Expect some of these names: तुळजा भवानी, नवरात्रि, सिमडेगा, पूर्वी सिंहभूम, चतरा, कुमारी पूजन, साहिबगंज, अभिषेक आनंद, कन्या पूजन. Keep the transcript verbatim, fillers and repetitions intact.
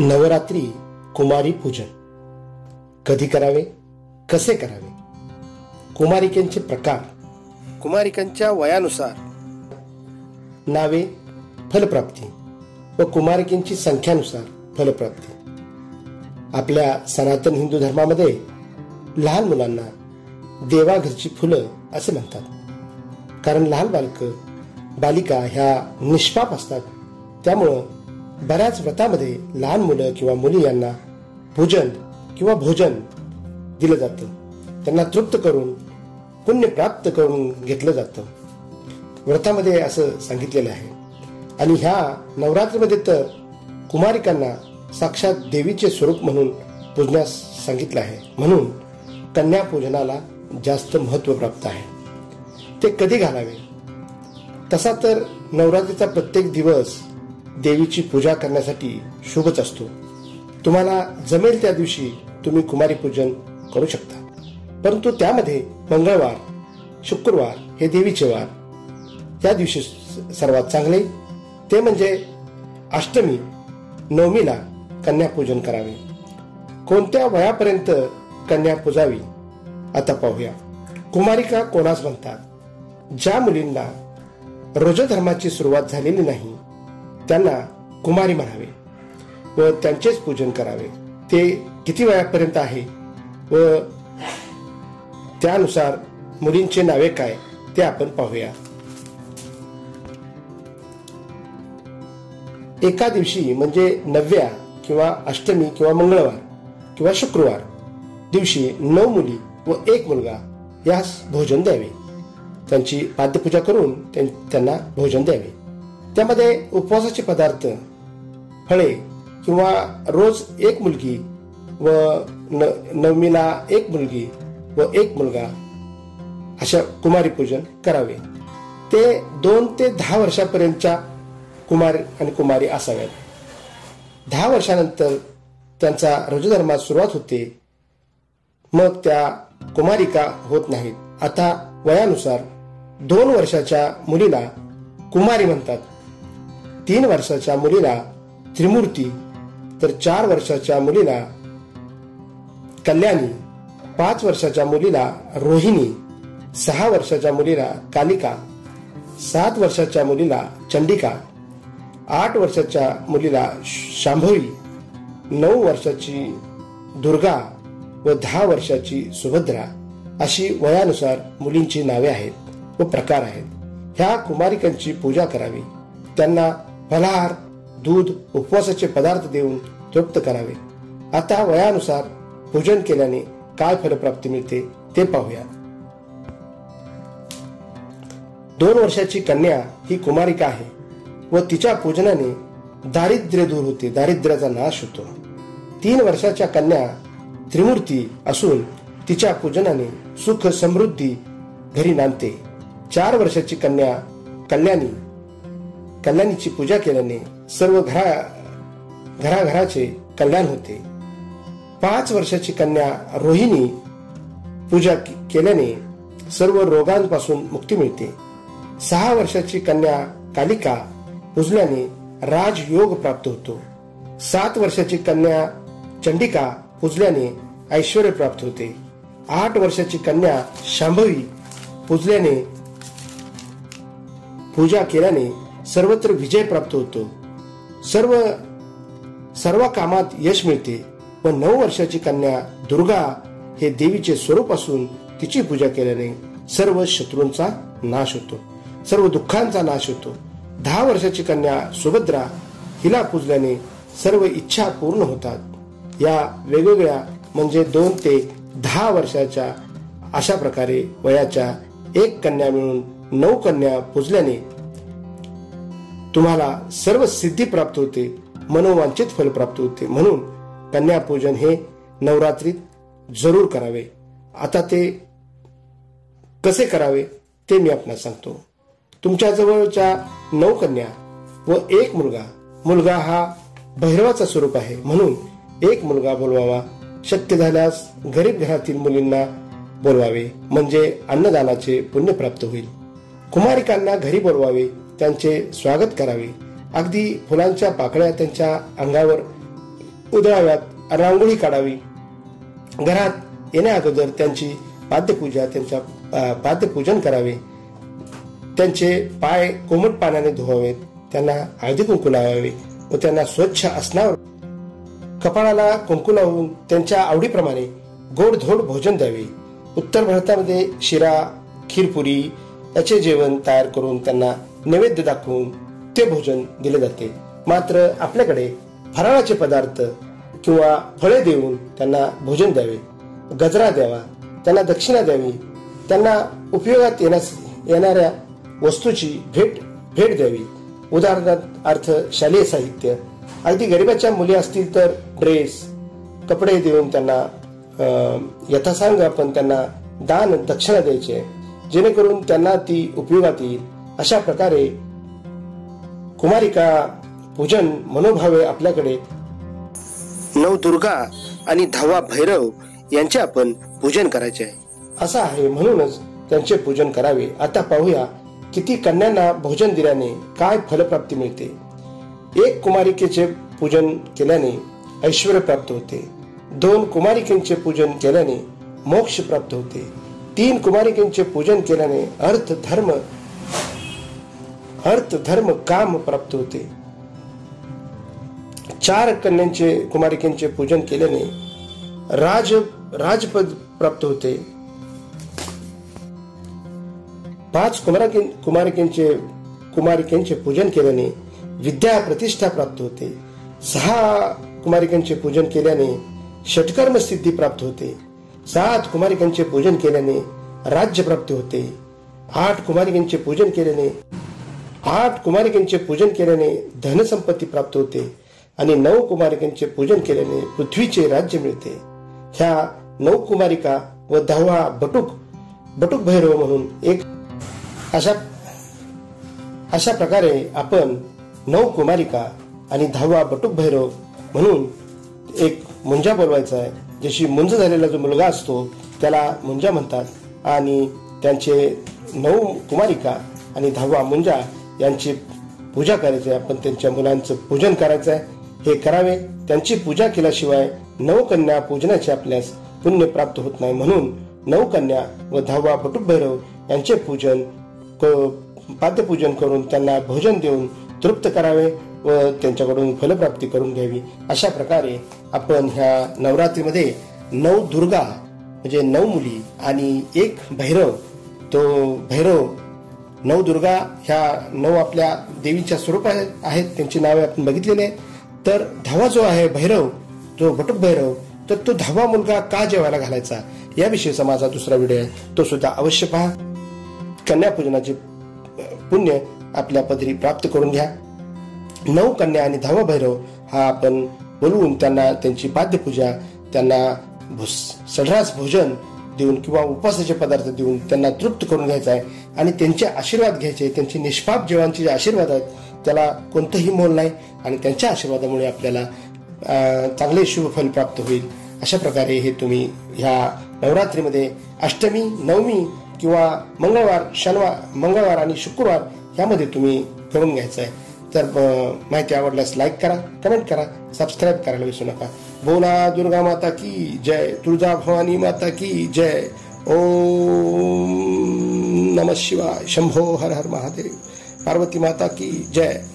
नवरात्री कुमारी पूजन कधी करावे, कसे करावे, कुमारिकांचे प्रकार, कुमारिकांच्या वयानुसार नावे, फलप्राप्ती व कुमारिकांची संख्यानुसार फलप्राप्ती। आपल्या सनातन हिंदू धर्मामध्ये लहान मुलांना देवाघरची फुलं असे म्हणतात, कारण लहान बालक बालिका ह्या निष्पाप असतात। त्यामुळे बऱ्याच व्रतामध्ये लहान मुलं किंवा मुली यांना पूजन किंवा भोजन दिलं जातं, त्यांना तृप्त करून पुण्य प्राप्त करून घेतलं जातं, व्रतामध्ये असं सांगितलेलं आहे। आणि ह्या नवरात्रीमध्ये तर कुमारिकांना साक्षात देवीचे स्वरूप म्हणून पूजण्यास सांगितलं आहे, म्हणून कन्या पूजनाला जास्त महत्त्व प्राप्त आहे। ते कधी घालावे? तसा तर नवरात्रीचा प्रत्येक दिवस देवीची पूजा करण्यासाठी शुभच असतो। तुम्हाला जमेल त्या दिवशी तुम्ही कुमारी पूजन करू शकता, परंतु त्यामध्ये मंगळवार, शुक्रवार हे देवीचे वार, त्या दिवशी सर्वात चांगले ते म्हणजे अष्टमी नवमीला कन्या पूजन करावे। कोणत्या वयापर्यंत कन्या पूजावी आता पाहूया। कुमारिका कोणास म्हणतात? ज्या मुलींना रोजधर्माची सुरुवात झालेली नाही त्यांना कुमारी म्हणावे व त्यांचेच पूजन करावे। ते किती वयापर्यंत आहे व त्यानुसार मुलींचे नावे काय ते आपण पाहूया। एका दिवशी म्हणजे नवव्या किंवा अष्टमी किंवा मंगळवार किंवा शुक्रवार दिवशी नऊ मुली व एक मुलगा यास भोजन द्यावे। त्यांची पाद्यपूजा करून त्यांना भोजन द्यावे। त्यामध्ये उपवासाचे पदार्थ, फळे किंवा रोज एक मुलगी व नवमीला एक मुलगी व एक मुलगा अशा कुमारी पूजन करावे। ते दोन ते दहा वर्षापर्यंतच्या कुमार आणि कुमारी असाव्यात। दहा वर्षानंतर त्यांचा रजधर्मात सुरुवात होते, मग त्या कुमारिका होत नाहीत। आता वयानुसार दोन वर्षाच्या मुलीला कुमारी म्हणतात, तीन वर्षाच्या मुलीला त्रिमूर्ती, तर चार वर्षाच्या मुलीला कल्याणी, पाच वर्षाच्या मुलीला रोहिणी, सहा वर्षाच्या मुलीला कालिका, सात वर्षाच्या मुलीला चंडिका, आठ वर्षाच्या मुलीला शांभवी, नऊ वर्षाची दुर्गा व दहा वर्षाची सुभद्रा अशी वयानुसार मुलींची नावे आहेत व प्रकार आहेत। ह्या कुमारिकांची पूजा करावी, त्यांना फलाहार, दूध, उपवासाचे पदार्थ देऊन तृप्त करावे। आता वयानुसार पूजन केल्याने काय फलप्राप्ती मिळते ते पाहूया। दोन वर्षाची कन्या ही कुमारिका आहे व तिच्या पूजनाने दारिद्र्य दूर होते, दारिद्र्याचा नाश होतो। तीन वर्षाच्या कन्या त्रिमूर्ती असून तिच्या पूजनाने सुख समृद्धी घरी नांदते। चार वर्षाची कन्या कल्याणी, कल्याणीची पूजा केल्याने सर्व घरा घराघराचे कल्याण होते। पाच वर्षाची कन्या रोहिणी पूजा केल्याने सर्व रोगांपासून मुक्ती मिळते। सहा वर्षाची कन्या कालिका पूजल्याने राजयोग प्राप्त होतो। सात वर्षाची कन्या चंडिका पूजल्याने ऐश्वर्य प्राप्त होते। आठ वर्षाची कन्या शांभवी पूजल्याने पूजा केल्याने सर्वत्र विजय प्राप्त होतो, सर्व सर्व कामात यश मिळते। व नऊ वर्षाची कन्या दुर्गा हे देवीचे स्वरूप असून तिची पूजा केल्याने सर्व शत्रूंचा नाश होतो, सर्व दुःखांचा नाश होतो। दहा वर्षाची कन्या सुभद्रा हिला पूजल्याने सर्व इच्छा पूर्ण होतात। या वेगवेगळ्या म्हणजे दोन ते दहा वर्षाच्या अशा प्रकारे वयाच्या एक कन्या मिळून नऊ कन्या पूजल्याने तुम्हाला सर्व सिद्धी प्राप्त होते, मनोवांछित फल प्राप्त होते। म्हणून कन्या पूजन हे नवरात्रीत जरूर करावे। आता ते कसे करावे ते मी आपणास सांगतो। तुमच्या जवळच्या नऊ कन्या व एक मुलगा, मुलगा हा भैरवाचा स्वरूप आहे म्हणून एक मुलगा बोलवावा। शक्य झाल्यास गरीब घरातील मुलींना बोलवावे, म्हणजे अन्नदानाचे पुण्य प्राप्त होईल। कुमारिकांना घरी बोलवावे, त्यांचे स्वागत करावे, अगदी फुलांच्या पाकळ्या त्यांच्या अंगावर उदळाव्यात, रांगोळी काढावी घरात येण्या अगोदर, त्यांची पाद्यपूजा त्यांचा पाद्यपूजन करावे, त्यांचे पाय कोमट पाण्याने धुवावेत, त्यांना हळदी कुंकू लावावे व त्यांना स्वच्छ असणार कपाळाला कुंकू लावून त्यांच्या आवडीप्रमाणे गोडधोड भोजन द्यावे। उत्तर भारतामध्ये शिरा खीरपुरी याचे जेवण तयार करून त्यांना नैवेद्य दाखवून ते भोजन दिले जाते। मात्र आपल्याकडे फराळाचे पदार्थ किंवा फळे देऊन त्यांना भोजन द्यावे, गजरा द्यावा, त्यांना दक्षिणा द्यावी, त्यांना उपयोगात येण्यास येणाऱ्या वस्तूची भेट भेट द्यावी। उदाहरणार्थ शालेय साहित्य, अगदी गरिबाच्या मुली असतील तर ड्रेस कपडे देऊन त्यांना यथासांग आपण त्यांना दान दक्षिणा द्यायचे, जेणेकरून त्यांना ती उपयोगात येईल। अशा प्रकारे कुमारिका पूजन मनोभावे आपल्याकडे नवदुर्गा आणि धावा भैरव यांचे आपण पूजन करायचे असं आहे, म्हणूनच त्यांचे पूजन करावे। आता पाहूया किती कन्यांना भोजन दिल्याने काय फलप्राप्ती मिळते। एक कुमारिकेचे पूजन केल्याने ऐश्वर्य प्राप्त होते, दोन कुमारिकेचे पूजन केल्याने मोक्ष प्राप्त होते, तीन कुमारिकेचे पूजन केल्याने अर्थ धर्म अर्थ धर्म काम प्राप्त होते, चार कन्यांचे कुमारिकेचे पूजन केल्याने राज राजपद प्राप्त होते, पाच कुमारिकेचे कुमारिकेचे पूजन केल्याने विद्या प्रतिष्ठा प्राप्त होते, सहा कुमारिकांचे पूजन केल्याने षटकर्म सिद्धी प्राप्त होते, सात कुमारिकांचे पूजन केल्याने राज्य प्राप्त होते, आठ कुमारिकांचे पूजन केल्याने आठ कुमारिकांचे पूजन केल्याने धनसंपत्ती प्राप्त होते आणि नऊ कुमारिकांचे पूजन केल्याने पृथ्वीचे राज्य मिळते। ह्या नऊ कुमारिका व दहावा बटुक बटुक भैरव म्हणून एक अशा अशा प्रकारे आपण नऊ कुमारिका आणि दहावा बटुक भैरव म्हणून एक मुंजा बोलवायचा आहे। जशी मुंज झालेला जो मुलगा असतो त्याला मुंजा म्हणतात आणि त्यांचे नऊ कुमारिका आणि दहावा मुंजा यांची पूजा करायची आहे। आपण त्यांच्या मुलांचं पूजन करायचं आहे, हे करावे। त्यांची पूजा केल्याशिवाय नऊ कन्या पूजनाचे आपल्यास पुण्य प्राप्त होत नाही, म्हणून नऊ कन्या व दहावा बटुक भैरव यांचे पूजन पाद्यपूजन करून त्यांना भोजन देऊन तृप्त करावे व त्यांच्याकडून फलप्राप्ती करून घ्यावी। अशा प्रकारे आपण ह्या नवरात्रीमध्ये नऊ दुर्गा म्हणजे नऊ मुली आणि एक भैरव, तो भैरव नऊ दुर्गा ह्या नऊ आपल्या देवीच्या स्वरूप आहेत, त्यांची नावे आपण बघितलेली आहेत। तर धावा जो आहे भैरव, जो बटुक भैरव, तर तो धावा मुलगा का जेवायला घालायचा याविषयीचा माझा दुसरा व्हिडिओ आहे, तो सुद्धा अवश्य पहा। कन्या पूजनाचे पुण्य आपल्या पदरी प्राप्त करून घ्या। नऊ कन्या आणि दहावा भैरव हा आपण बोलवून त्यांना त्यांची पाद्यपूजा, त्यांना सढरास भोजन देऊन किंवा उपवासाचे पदार्थ देऊन त्यांना तृप्त करून घ्यायचा आहे आणि त्यांचे आशीर्वाद घ्यायचे। त्यांचे निष्पाप जीवांचे जे आशीर्वाद आहेत त्याला कोणतंही मोल नाही आणि त्यांच्या आशीर्वादामुळे आपल्याला चांगले शुभफल प्राप्त होईल। अशा प्रकारे हे तुम्ही ह्या नवरात्रीमध्ये अष्टमी नवमी किंवा मंगळवार शनिवार मंगळवार आणि शुक्रवार यामध्ये तुम्ही करून घ्यायचं आहे। तर माहिती आवडल्यास लाईक करा, कमेंट करा, सबस्क्राईब करायला विसरू नका। बोला दुर्गा माता की जय, तुळजा भवानी माता की जय। ओम नमः शिवाय, शंभो हर हर महादेव, पार्वती माता की जय।